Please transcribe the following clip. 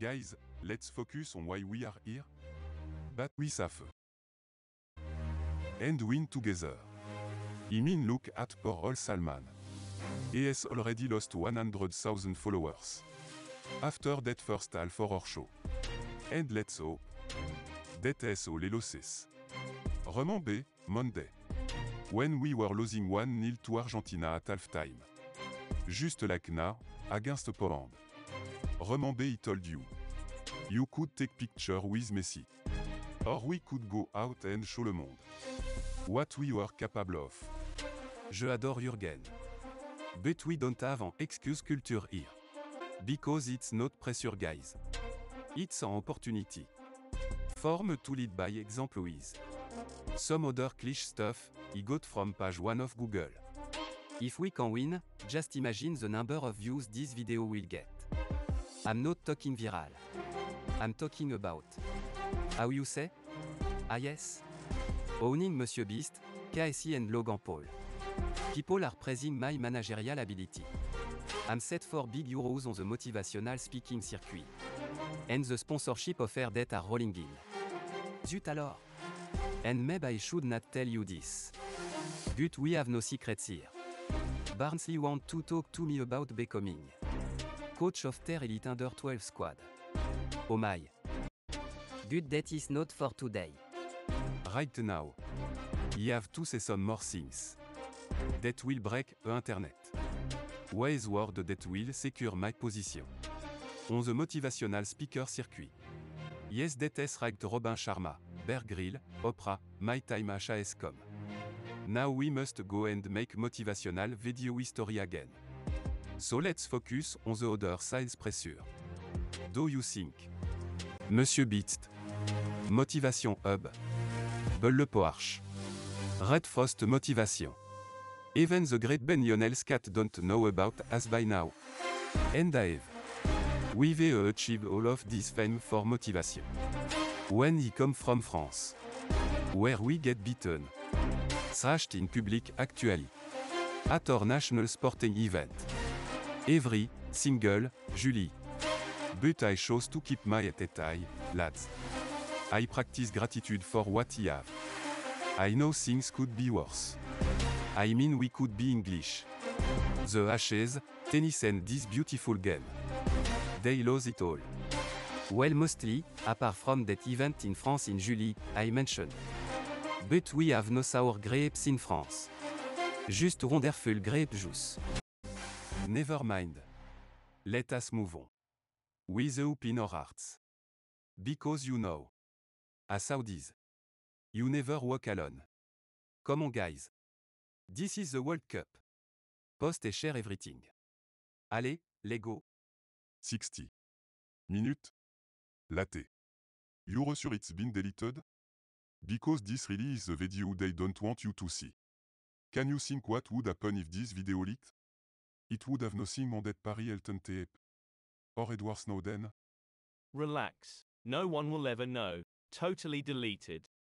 Guys, let's focus on why we are here. But we suffer. And win together. I mean look at poor old Salman. He has already lost 100,000 followers. After that first half for our show. And let's hope. That has all losses. Remember, Monday. When we were losing 1-0 to Argentina at halftime. Just like now, against Poland. Remember he told you. You could take picture with Messi. Or we could go out and show le monde. What we were capable of. Je adore Jurgen. But we don't have an excuse culture here. Because it's not pressure guys. It's an opportunity. Form to lead by example with. Some other cliché stuff, I got from page 1 of Google. If we can win, just imagine the number of views this video will get. I'm not talking viral. I'm talking about. How you say? Ah yes. Owning MrBeast, KSI and Logan Paul. People are praising my managerial ability. I'm set for big euros on the motivational speaking circuit. And the sponsorship offer that are rolling in. Zut alors. And maybe I should not tell you this. But we have no secrets here. Barnsley want to talk to me about becoming coach of their elite under 12 squad. Oh my. But that is not for today. Right now. You have to say some more things. That will break the internet. Ways word that will secure my position. On the motivational speaker circuit. Yes that is right Robin Sharma. Bear Grylls, Oprah, My Time HAS.com. Now we must go and make motivational video history again. So let's focus on the other side's pressure. Do you think? MrBeast. Motivation Hub. Belle Poarch. Red Frost Motivation. Even the great Lionel Messi don't know about us by now. And we've achieved all of this fame for motivation. When he come from France. Where we get beaten. Thrashed in public actually. At our national sporting event. Every single July. But I chose to keep my head high, lads. I practice gratitude for what I have. I know things could be worse. I mean we could be English. The Ashes, tennis and this beautiful game. They lose it all. Well mostly, apart from that event in France in July, I mentioned. But we have no sour grapes in France. Just wonderful grape juice. Never mind. Let us move on. With a hope in our hearts. Because you know. As Saudis. You never walk alone. Come on guys. This is the World Cup. Post et share everything. Allez, let's go. 60. Minute. Latte. You're sure it's been deleted? Because this really is the video they don't want you to see. Can you think what would happen if this video leaked? It would have nothing on that Paris Hilton tape. Or Edward Snowden. Relax. No one will ever know. Totally deleted.